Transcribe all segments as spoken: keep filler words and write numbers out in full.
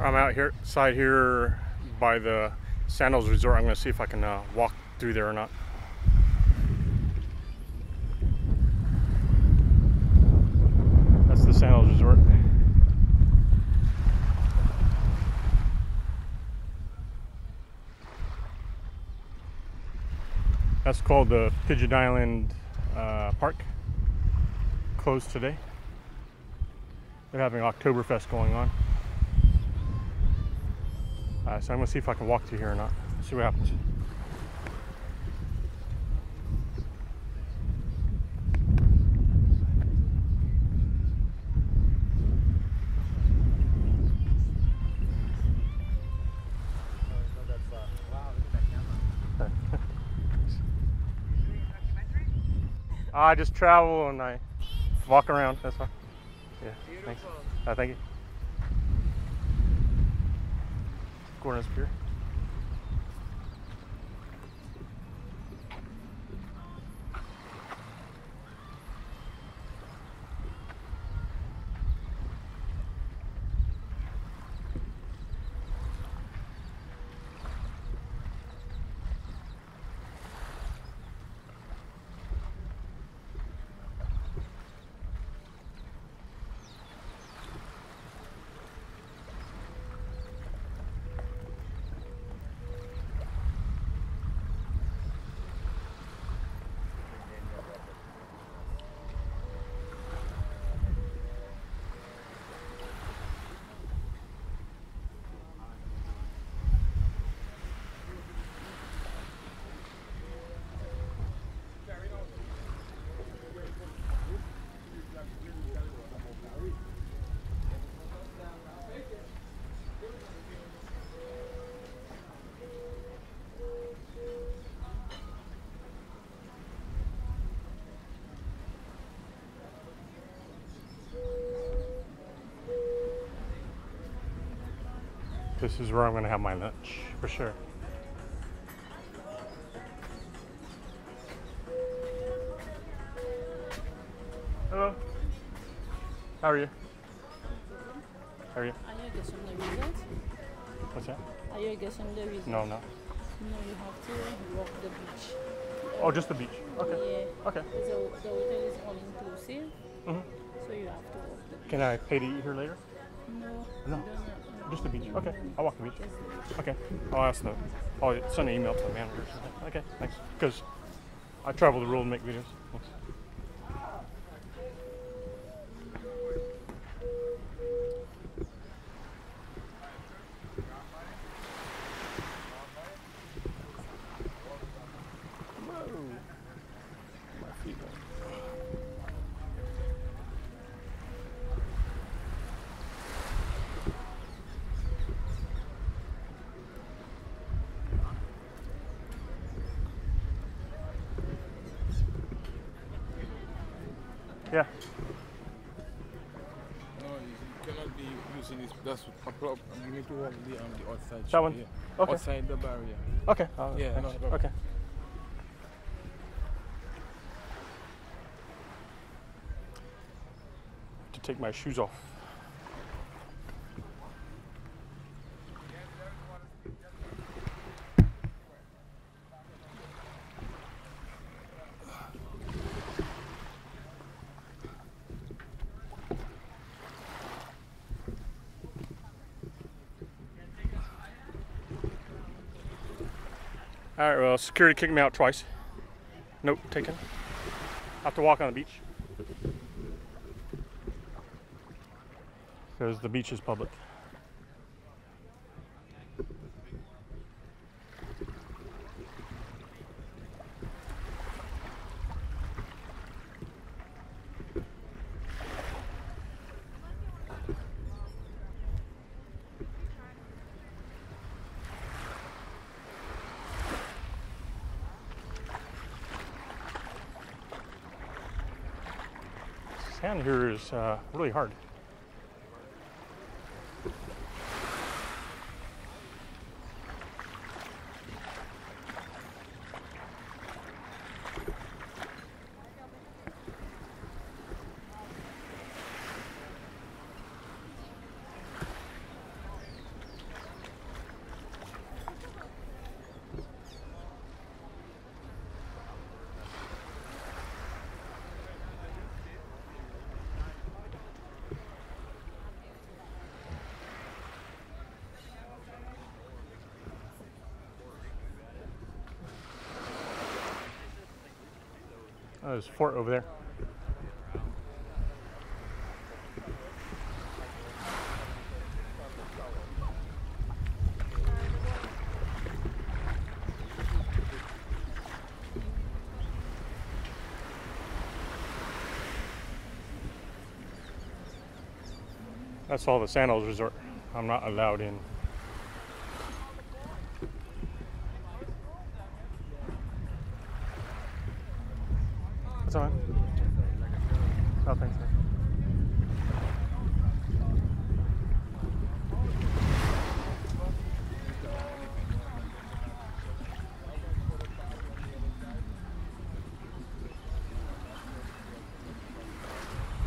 I'm out here side here by the Sandals Resort. I'm going to see if I can uh, walk through there or not. That's the Sandals Resort. That's called the Pigeon Island uh, Park. Closed today. They're having Oktoberfest going on. Uh, so I'm gonna see if I can walk through here or not. See what happens. I just travel and I walk around. That's all. Yeah. Beautiful. Thanks. Uh, thank you. Corners Pier. This is where I'm going to have my lunch, for sure. Hello. How are you? How are you? Are you a guest from the resort? What's that? Are you a guest from the resort? No, no. No, you have to walk the beach. Oh, just the beach? Okay. Yeah. Okay. So the hotel is all inclusive, mm-hmm. So you have to walk the beach. Can I pay to eat here later? No. No. Just the beach. Okay, I'll walk the beach. Okay, I'll ask them. I'll send an email to the manager. Okay, thanks. Because I travel the world and make videos. Thanks. Yeah. No, you cannot be using this. That's a problem. You need to walk the, um, the outside. That one? Yeah. Okay. Outside the barrier. Okay. Uh, yeah, no problem. Okay. To take my shoes off. All right, well, security kicked me out twice. Nope, taken. I have to walk on the beach. Because the beach is public. Sand here is uh, really hard. Oh, there's a fort over there. That's all the Sandals Resort. I'm not allowed in. What's on? Oh, thanks, man.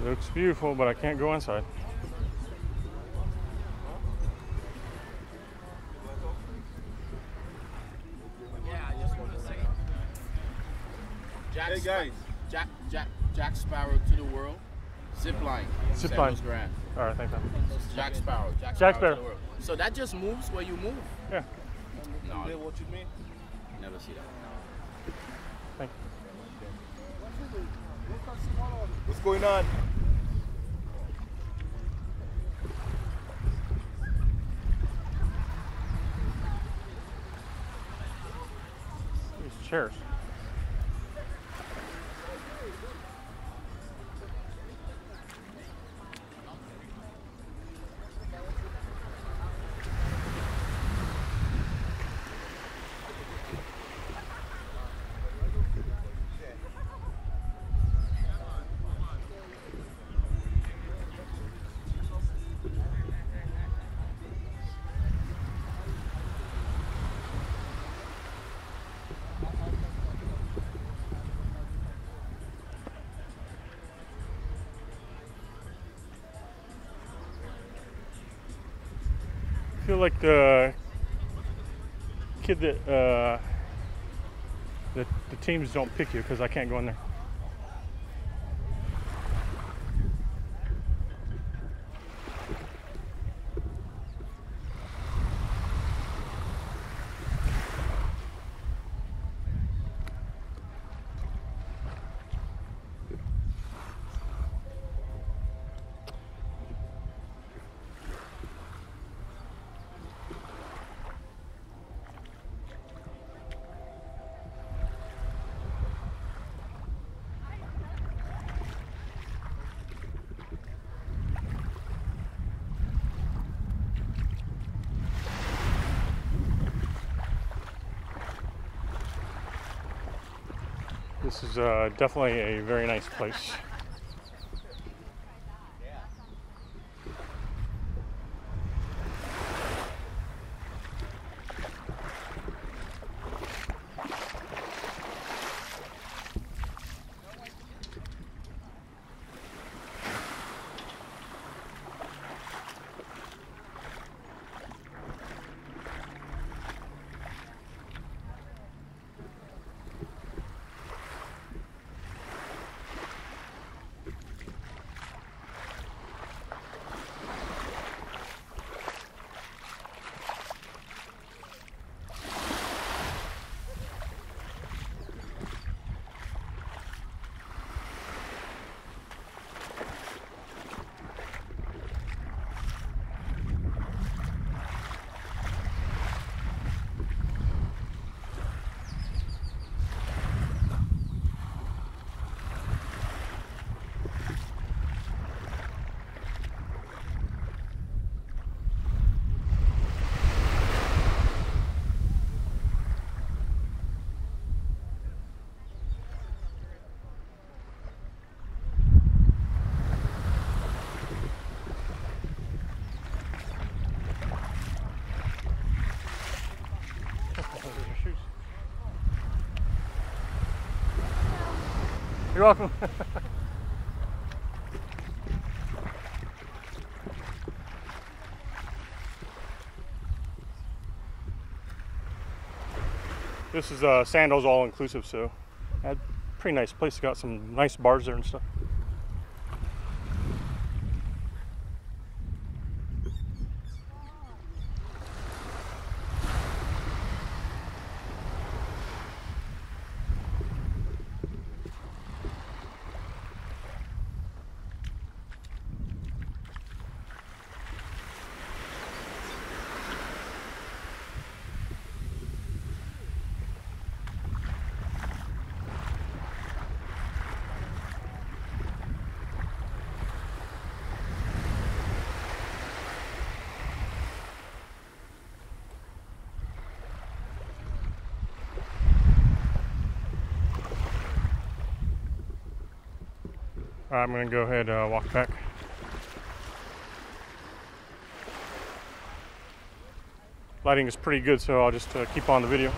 Looks beautiful, but I can't go inside. Jack, hey guys, Jack, Jack, Jack Sparrow to the world. Zipline. Zipline. All right, thanks. Jack Sparrow. Jack, Jack Sparrow, Sparrow to the world. So that just moves where you move. Yeah. No. You know what you mean? Never see that. Thank you. What's going on? These chairs. I feel like the kid that uh, the, the teams don't pick you because I can't go in there. This is uh, definitely a very nice place. You're welcome. This is uh, Sandals all inclusive, so a pretty nice place. Got some nice bars there and stuff. I'm gonna go ahead and uh, walk back. Lighting is pretty good, so I'll just uh, keep on the video.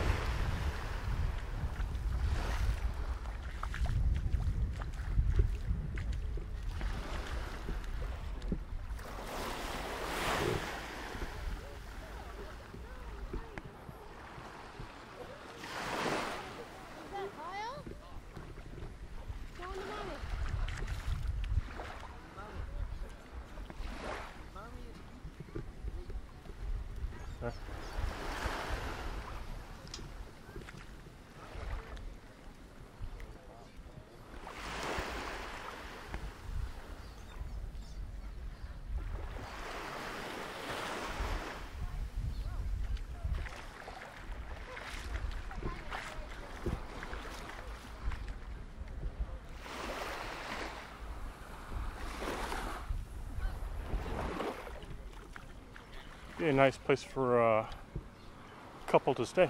Be a nice place for uh, a couple to stay.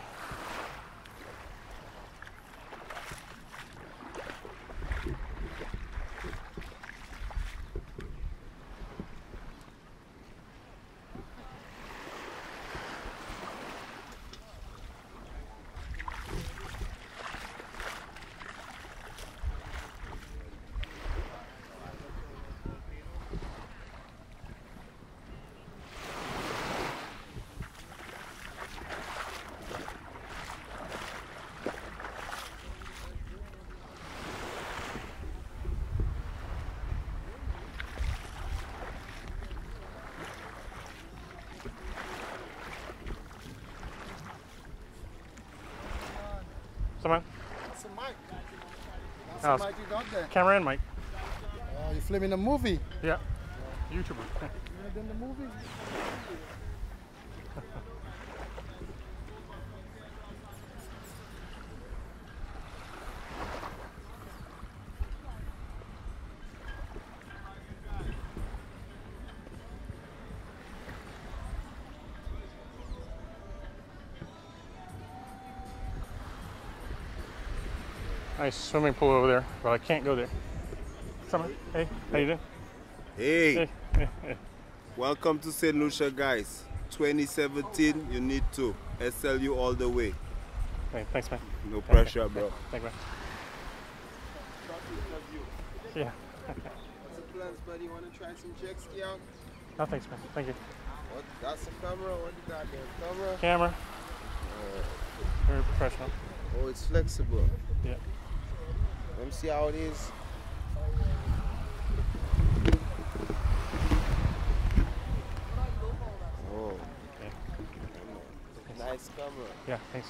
Man. That's a mic. That's oh, a mic you got there. Camera and mic. Oh, you're filming a movie? Yeah. yeah. YouTuber. You're doing the movie? Nice swimming pool over there, but I can't go there. Summer, hey, how you doing? Hey. Hey. Hey, hey. Welcome to Saint Lucia, guys. twenty seventeen, you need to. S L U all the way. Hey, thanks, man. No pressure, okay. Bro. Thanks, man. Yeah. What's the plans, buddy? You want to try some jet ski out? No, thanks, man. Thank you. What, that's the camera? What you got there? Camera? Camera. Uh, Very professional. Oh, it's flexible. Yeah. Let me see how it is. Oh, okay. Nice camera. Yeah, thanks.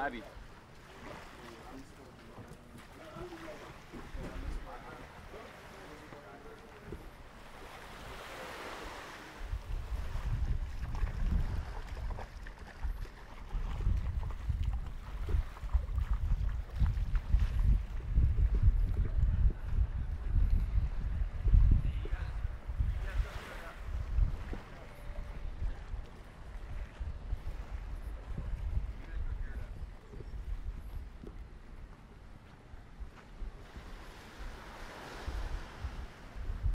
Abbey.